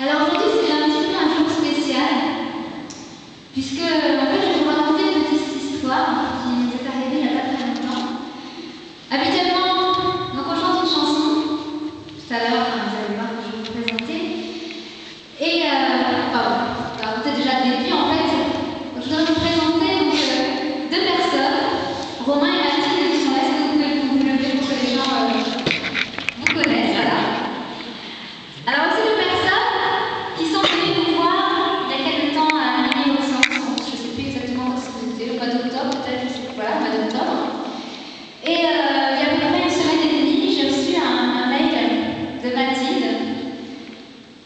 Alors aujourd'hui c'est un petit peu un jour spécial, puisque en fait je vais vous raconter une petite histoire qui m'est arrivée il n'y a pas très longtemps. Habituellement, donc on chante une chanson, tout à l'heure vous allez voir que je vais vous présenter, et vous êtes déjà début en fait, je dois vous présenter donc, deux personnes, Romain et Mathilde, qui sont là, si vous pouvez vous lever pour que les gens vous connaissent, voilà. Alors c'est deux personnes qui sont venues nous voir il y a quelques temps à Timéo, je ne sais plus exactement ce que c'était, le mois d'octobre peut-être, voilà, le mois d'octobre. Et il y a à peu près une semaine et demie, j'ai reçu un mail de Mathilde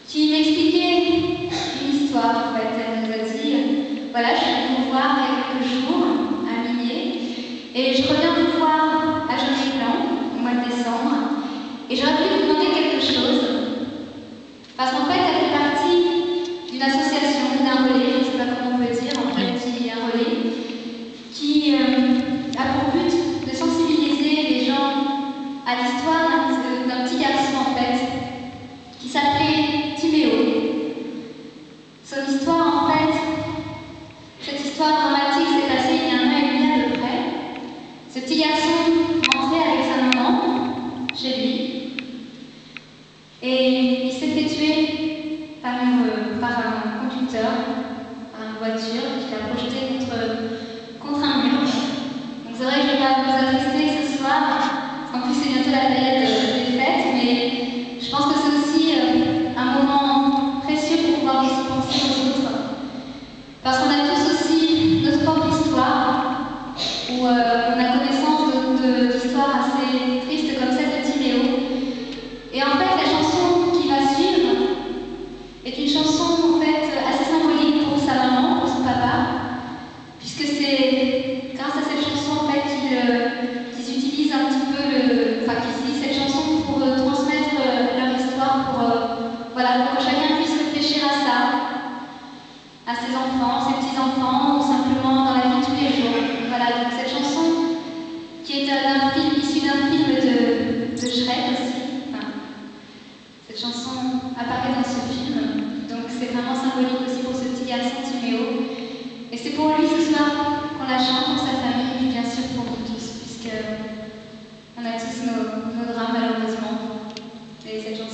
qui m'expliquait une histoire en fait. Elle nous a dit, voilà, je suis venue vous voir il y a quelques jours à Millet et je reviens vous voir à Jean-Yves-Blanc au mois de décembre et j'aurais pu vous demander quelque chose. Parce qu'en fait, elle fait partie d'une association, d'un relais, je ne sais pas comment on peut dire, en fait, un relais, qui a pour but de sensibiliser les gens à l'histoire d'un petit garçon, en fait, qui s'appelait Timéo. Son histoire, en fait, cette histoire dramatique s'est passée il y a un an et demi à peu près. Ce petit garçon rentrait avec sa maman chez lui. Et il s'est fait tuer par, un conducteur, par une voiture qui l'a projeté contre un mur. Donc c'est vrai que je ne vais pas vous attrister ce soir, en plus c'est bientôt la période des fêtes, mais je pense que c'est aussi un moment précieux pour pouvoir penser aux autres. Parce qu'on a tous aussi notre propre histoire, où on a connaissance d'histoires assez tristes comme celle de Timéo. Et en fait, est une chanson en fait assez symbolique pour sa maman, pour son papa, puisque c'est grâce à cette chanson en fait qu'ils utilisent un petit peu qu'ils utilisent cette chanson pour transmettre leur histoire, voilà, pour que chacun puisse réfléchir à ça, à ses enfants, ses petits-enfants, ou simplement dans la vie de tous les jours. Voilà, donc cette chanson qui est issue d'un film de Shrek aussi. Cette chanson apparaît dans ce film, donc c'est vraiment symbolique aussi pour ce petit garçon Timéo. Et c'est pour lui ce soir qu'on la chante, pour sa famille, mais bien sûr pour nous tous, puisque on a tous nos drames malheureusement. Et cette chanson